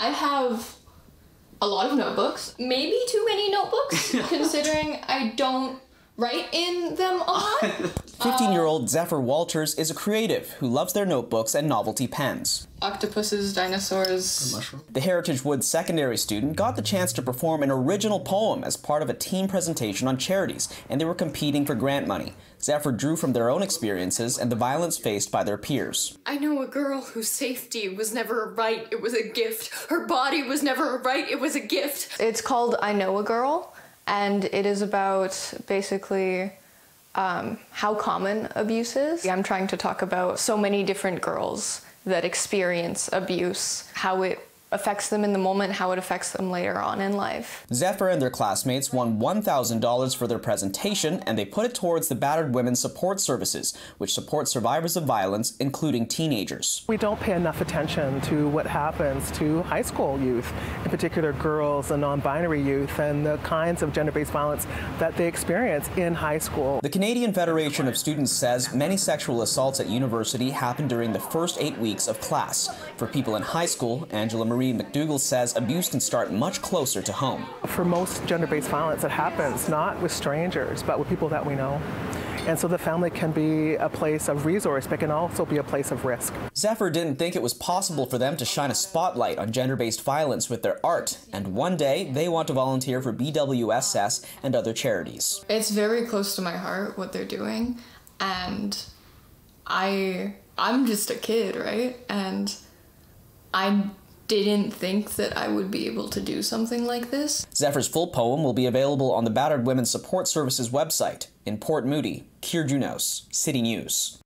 I have a lot of notebooks. Maybe too many notebooks, considering I don't write in them a lot. 15-year-old Zephyr Walters is a creative who loves their notebooks and novelty pens. Octopuses, dinosaurs. The Heritage Woods secondary student got the chance to perform an original poem as part of a team presentation on charities, and they were competing for grant money. Zephyr drew from their own experiences and the violence faced by their peers. I know a girl whose safety was never a right, it was a gift. Her body was never a right, it was a gift. It's called I Know a Girl, and it is about basically how common abuse is. I'm trying to talk about so many different girls that experience abuse, how it affects them in the moment, how it affects them later on in life. Zephyr and their classmates won $1,000 for their presentation, and they put it towards the Battered Women's Support Services, which supports survivors of violence, including teenagers. We don't pay enough attention to what happens to high school youth, in particular girls and non-binary youth, and the kinds of gender-based violence that they experience in high school. The Canadian Federation of Students says many sexual assaults at university happen during the first 8 weeks of class. For people in high school, Angela Marie McDougall says abuse can start much closer to home. For most gender-based violence, it happens not with strangers, but with people that we know. And so the family can be a place of resource, but can also be a place of risk. Zephyr didn't think it was possible for them to shine a spotlight on gender-based violence with their art, and one day they want to volunteer for BWSS and other charities. It's very close to my heart, what they're doing, and I'm just a kid, right? And I didn't think that I would be able to do something like this. Zephyr's full poem will be available on the Battered Women's Support Services website. In Port Moody, Kier Junos, City News.